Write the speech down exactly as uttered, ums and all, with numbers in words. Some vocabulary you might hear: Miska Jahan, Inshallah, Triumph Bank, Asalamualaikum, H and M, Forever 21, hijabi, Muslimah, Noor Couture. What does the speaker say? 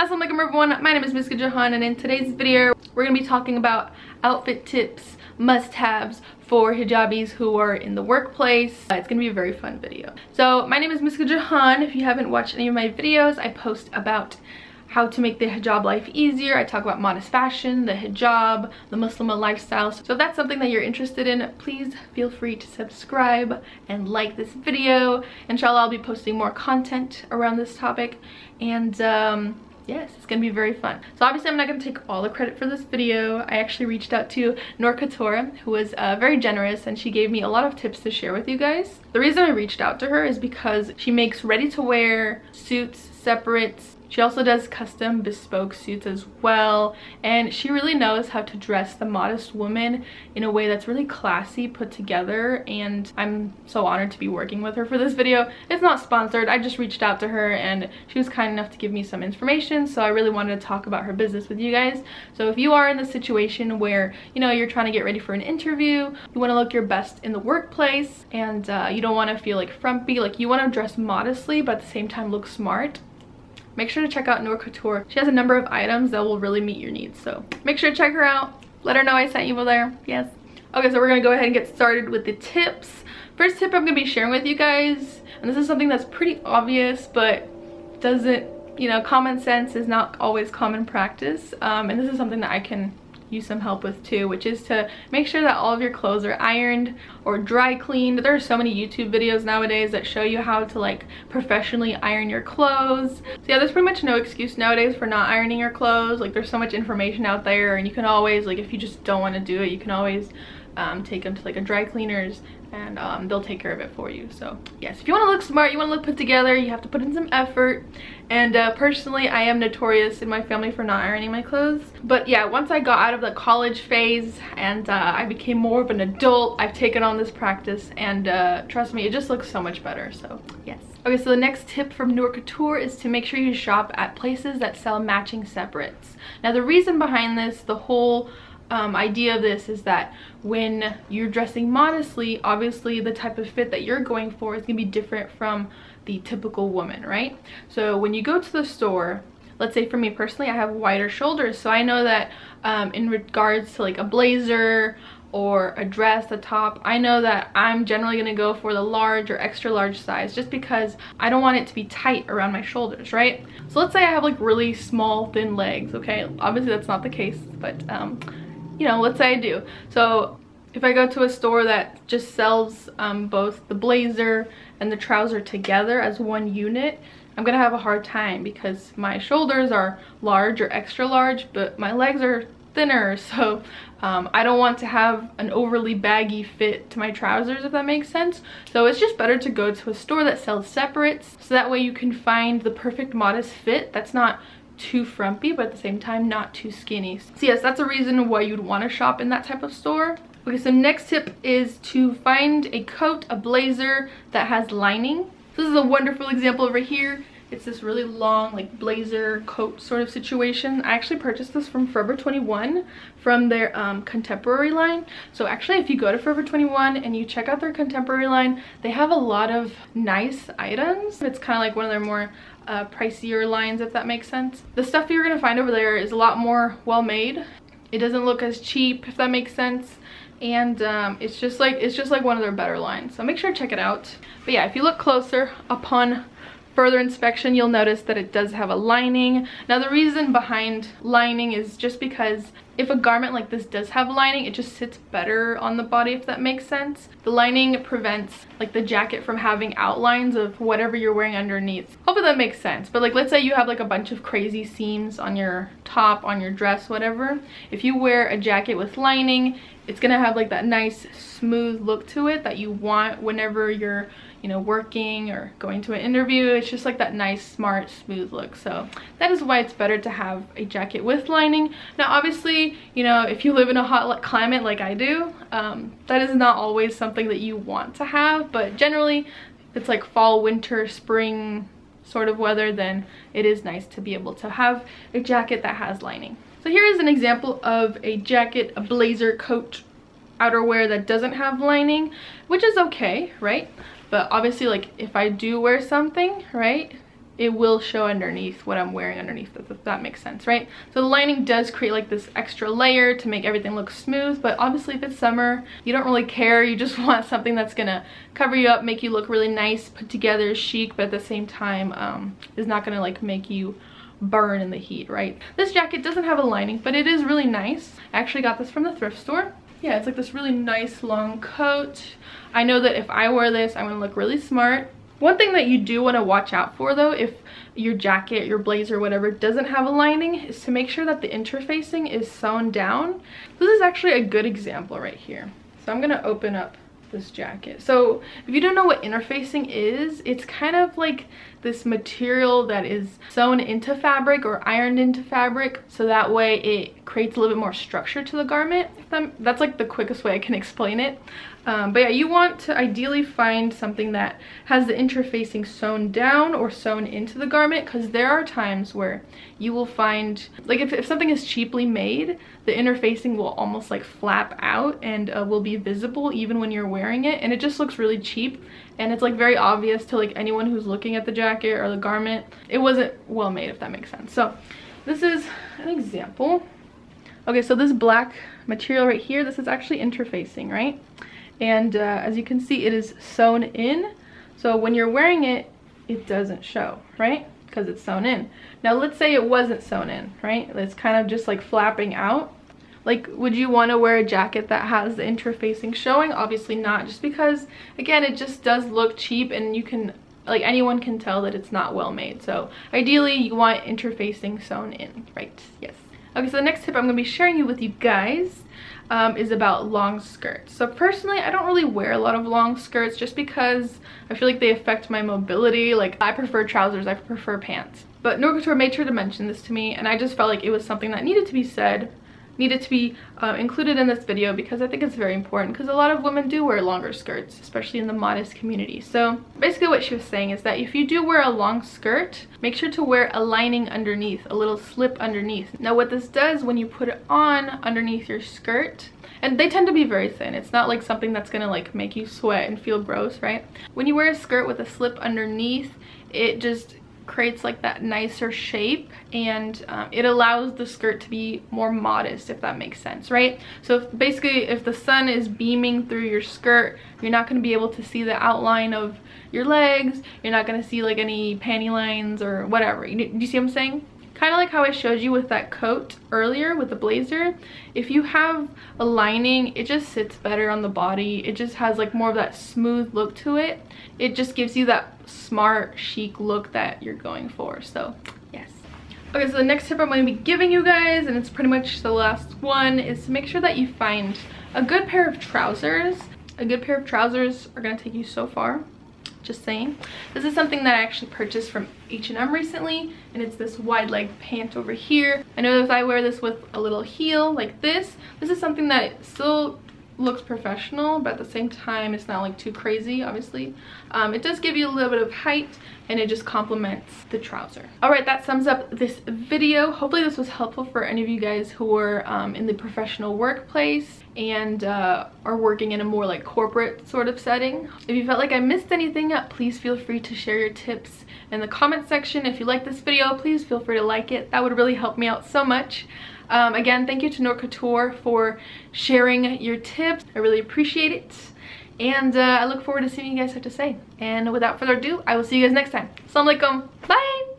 Asalamualaikum everyone, my name is Miska Jahan, and in today's video we're going to be talking about outfit tips, must-haves for hijabis who are in the workplace. Uh, it's going to be a very fun video. So my name is Miska Jahan. If you haven't watched any of my videos, I post about how to make the hijab life easier. I talk about modest fashion, the hijab, the Muslimah lifestyle. So if that's something that you're interested in, please feel free to subscribe and like this video. Inshallah, I'll be posting more content around this topic, and um, yes, it's gonna be very fun. So obviously I'm not gonna take all the credit for this video. I actually reached out to Noor Couture, who was uh, very generous, and she gave me a lot of tips to share with you guys. The reason I reached out to her is because she makes ready-to-wear suits, separates. She also does custom bespoke suits as well, and she really knows how to dress the modest woman in a way that's really classy, put together, and I'm so honored to be working with her for this video. It's not sponsored, I just reached out to her and she was kind enough to give me some information, so I really wanted to talk about her business with you guys. So if you are in the situation where, you know, you're trying to get ready for an interview, you want to look your best in the workplace, and uh, you don't want to feel like frumpy, like you want to dress modestly but at the same time look smart, make sure to check out Noor Couture. She has a number of items that will really meet your needs, so make sure to check her out. Let her know I sent you over there. Yes. Okay, so we're gonna go ahead and get started with the tips. First tip I'm gonna be sharing with you guys, and this is something that's pretty obvious but doesn't, you know, common sense is not always common practice, um, and this is something that I can use some help with too, which is to make sure that all of your clothes are ironed or dry cleaned. There are so many YouTube videos nowadays that show you how to like professionally iron your clothes. So yeah, there's pretty much no excuse nowadays for not ironing your clothes. Like, there's so much information out there, and you can always, like, if you just don't want to do it, you can always um, take them to like a dry cleaner's, and um, they'll take care of it for you. So yes, if you want to look smart, you want to look put together, you have to put in some effort. And uh, personally, I am notorious in my family for not ironing my clothes. But yeah, once I got out of the college phase and uh, I became more of an adult, I've taken on this practice, and uh, trust me, it just looks so much better. So yes. Okay, so the next tip from Noor Couture is to make sure you shop at places that sell matching separates. Now the reason behind this, the whole Um, idea of this is that when you're dressing modestly, obviously the type of fit that you're going for is gonna be different from the typical woman, right? So when you go to the store, let's say for me personally, I have wider shoulders, so I know that um, in regards to like a blazer or a dress, a top, I know that I'm generally gonna go for the large or extra large size, just because I don't want it to be tight around my shoulders, right? So let's say I have like really small thin legs, okay? Obviously that's not the case, but um you know, let's say I do. So if I go to a store that just sells um, both the blazer and the trouser together as one unit, I'm gonna have a hard time because my shoulders are large or extra large, but my legs are thinner, so um, I don't want to have an overly baggy fit to my trousers, if that makes sense. So it's just better to go to a store that sells separates, so that way you can find the perfect modest fit that's not too frumpy but at the same time not too skinny. So yes, that's a reason why you'd want to shop in that type of store. Okay, so next tip is to find a coat, a blazer that has lining. This is a wonderful example over here. It's this really long like blazer coat sort of situation. I actually purchased this from Forever twenty-one from their um, contemporary line. So actually if you go to Forever twenty-one and you check out their contemporary line, they have a lot of nice items. It's kind of like one of their more uh, pricier lines, if that makes sense. The stuff you're gonna find over there is a lot more well made. It doesn't look as cheap, if that makes sense. And um, it's just like it's just like one of their better lines. So make sure to check it out. But yeah, if you look closer upon further inspection, you'll notice that it does have a lining. Now the reason behind lining is just because if a garment like this does have lining, it just sits better on the body, if that makes sense. The lining prevents like the jacket from having outlines of whatever you're wearing underneath. Hopefully that makes sense. But like, let's say you have like a bunch of crazy seams on your top, on your dress, whatever. If you wear a jacket with lining, it's gonna have like that nice smooth look to it that you want whenever you're, you know, working or going to an interview. It's just like that nice, smart, smooth look. So that is why it's better to have a jacket with lining. Now obviously, you know, if you live in a hot climate like I do, um, that is not always something that you want to have, but generally it's like fall, winter, spring sort of weather, then it is nice to be able to have a jacket that has lining. So here is an example of a jacket, a blazer, coat, outerwear that doesn't have lining, which is okay, right? But obviously, like, if I do wear something, right, it will show underneath what I'm wearing underneath, if that makes sense, right? So the lining does create like this extra layer to make everything look smooth, but obviously if it's summer, you don't really care. You just want something that's gonna cover you up, make you look really nice, put together, chic, but at the same time um, is not gonna like make you burn in the heat, right? This jacket doesn't have a lining, but it is really nice. I actually got this from the thrift store. Yeah, it's like this really nice long coat. I know that if I wear this, I'm gonna look really smart. One thing that you do want to watch out for though, if your jacket, your blazer, whatever doesn't have a lining, is to make sure that the interfacing is sewn down. This is actually a good example right here. So I'm gonna open up this jacket. So if you don't know what interfacing is, it's kind of like this material that is sewn into fabric or ironed into fabric, so that way it creates a little bit more structure to the garment. That's like the quickest way I can explain it. Um, but yeah, you want to ideally find something that has the interfacing sewn down or sewn into the garment, because there are times where you will find, like if, if something is cheaply made, the interfacing will almost like flap out and uh, will be visible even when you're wearing it, and it just looks really cheap. And it's like very obvious to like anyone who's looking at the jacket or the garment. It wasn't well made, if that makes sense. So this is an example. Okay, so this black material right here, this is actually interfacing, right? And uh, as you can see, it is sewn in. So when you're wearing it, it doesn't show, right? Because it's sewn in. Now let's say it wasn't sewn in, right? It's kind of just like flapping out. Like, would you want to wear a jacket that has the interfacing showing? Obviously not, just because, again, it just does look cheap and you can, like anyone can tell that it's not well made. So ideally you want interfacing sewn in, right? Yes. Okay, so the next tip I'm going to be sharing you with you guys um, is about long skirts. So personally, I don't really wear a lot of long skirts just because I feel like they affect my mobility. Like, I prefer trousers, I prefer pants. But Noor Couture made sure to mention this to me, and I just felt like it was something that needed to be said. Needed to be uh, included in this video, because I think it's very important, because a lot of women do wear longer skirts, especially in the modest community. So basically what she was saying is that if you do wear a long skirt, make sure to wear a lining underneath, a little slip underneath. Now what this does when you put it on underneath your skirt, and they tend to be very thin, it's not like something that's gonna like make you sweat and feel gross, right? When you wear a skirt with a slip underneath, it just creates like that nicer shape, and um, it allows the skirt to be more modest, if that makes sense, right? So if, basically if the sun is beaming through your skirt, you're not going to be able to see the outline of your legs, you're not going to see like any panty lines or whatever. You, do you see what I'm saying? Kind of like how I showed you with that coat earlier with the blazer. If you have a lining, it just sits better on the body. It just has like more of that smooth look to it. It just gives you that smart, chic look that you're going for. So yes. Okay, so the next tip I'm going to be giving you guys, and it's pretty much the last one, is to make sure that you find a good pair of trousers. A good pair of trousers are going to take you so far. Just saying. This is something that I actually purchased from H and M recently, and it's this wide leg pant over here. I know that if I wear this with a little heel like this, this is something that still looks professional, but at the same time it's not like too crazy, obviously. Um, it does give you a little bit of height, and it just complements the trouser. All right, that sums up this video. Hopefully this was helpful for any of you guys who are um, in the professional workplace and uh, are working in a more like corporate sort of setting. If you felt like I missed anything, please feel free to share your tips in the comment section. If you like this video, please feel free to like it. That would really help me out so much. Um, again, thank you to Noor Couture for sharing your tips. I really appreciate it. And uh, I look forward to seeing what you guys have to say. And without further ado, I will see you guys next time. Asalamualaikum. Bye.